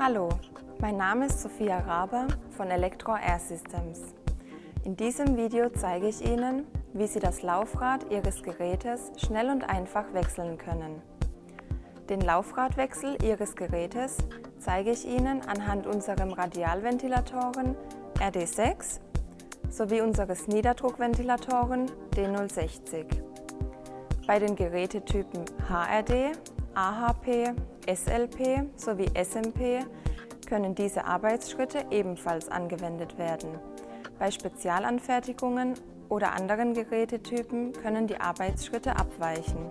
Hallo, mein Name ist Sophia Rabe von Elektror Airsystems. In diesem Video zeige ich Ihnen, wie Sie das Laufrad Ihres Gerätes schnell und einfach wechseln können. Den Laufradwechsel Ihres Gerätes zeige ich Ihnen anhand unserem Radialventilatoren RD6 sowie unseres Niederdruckventilatoren D060. Bei den Gerätetypen HRD, AHP, SLP sowie SMP können diese Arbeitsschritte ebenfalls angewendet werden. Bei Spezialanfertigungen oder anderen Gerätetypen können die Arbeitsschritte abweichen.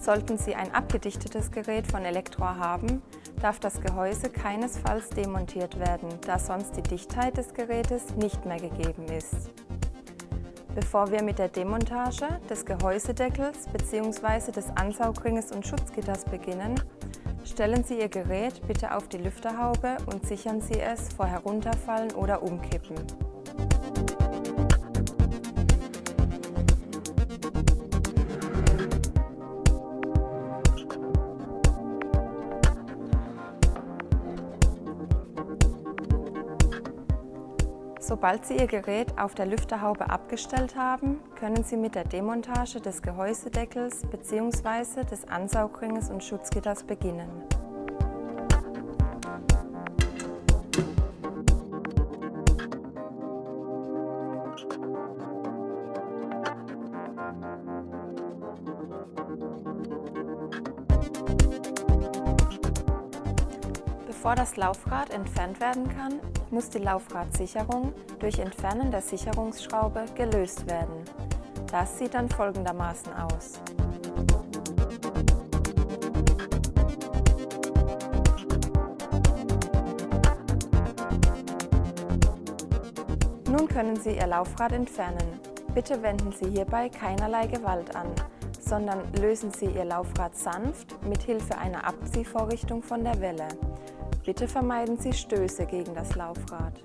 Sollten Sie ein abgedichtetes Gerät von Elektror haben, darf das Gehäuse keinesfalls demontiert werden, da sonst die Dichtheit des Gerätes nicht mehr gegeben ist. Bevor wir mit der Demontage des Gehäusedeckels bzw. des Ansaugringes und Schutzgitters beginnen, stellen Sie Ihr Gerät bitte auf die Lüfterhaube und sichern Sie es vor Herunterfallen oder Umkippen. Sobald Sie Ihr Gerät auf der Lüfterhaube abgestellt haben, können Sie mit der Demontage des Gehäusedeckels bzw. des Ansaugringes und Schutzgitters beginnen. Bevor das Laufrad entfernt werden kann, muss die Laufradsicherung durch Entfernen der Sicherungsschraube gelöst werden. Das sieht dann folgendermaßen aus. Nun können Sie Ihr Laufrad entfernen. Bitte wenden Sie hierbei keinerlei Gewalt an, sondern lösen Sie Ihr Laufrad sanft mithilfe einer Abziehvorrichtung von der Welle. Bitte vermeiden Sie Stöße gegen das Laufrad.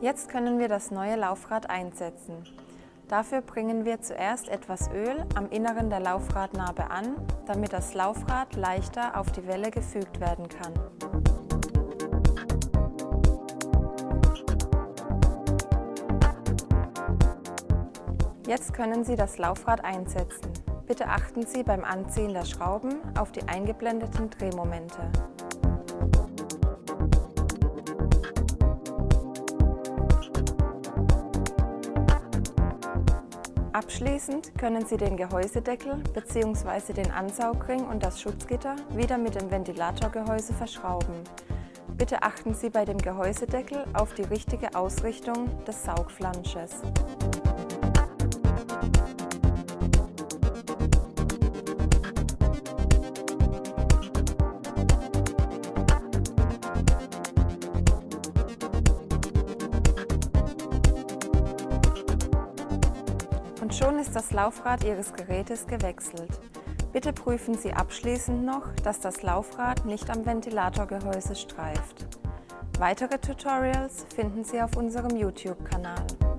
Jetzt können wir das neue Laufrad einsetzen. Dafür bringen wir zuerst etwas Öl am Inneren der Laufradnabe an, damit das Laufrad leichter auf die Welle gefügt werden kann. Jetzt können Sie das Laufrad einsetzen. Bitte achten Sie beim Anziehen der Schrauben auf die eingeblendeten Drehmomente. Abschließend können Sie den Gehäusedeckel bzw. den Ansaugring und das Schutzgitter wieder mit dem Ventilatorgehäuse verschrauben. Bitte achten Sie bei dem Gehäusedeckel auf die richtige Ausrichtung des Saugflansches. Und schon ist das Laufrad Ihres Gerätes gewechselt. Bitte prüfen Sie abschließend noch, dass das Laufrad nicht am Ventilatorgehäuse streift. Weitere Tutorials finden Sie auf unserem YouTube-Kanal.